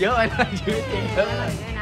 เยอะเลยชีวิตจริงเยอะ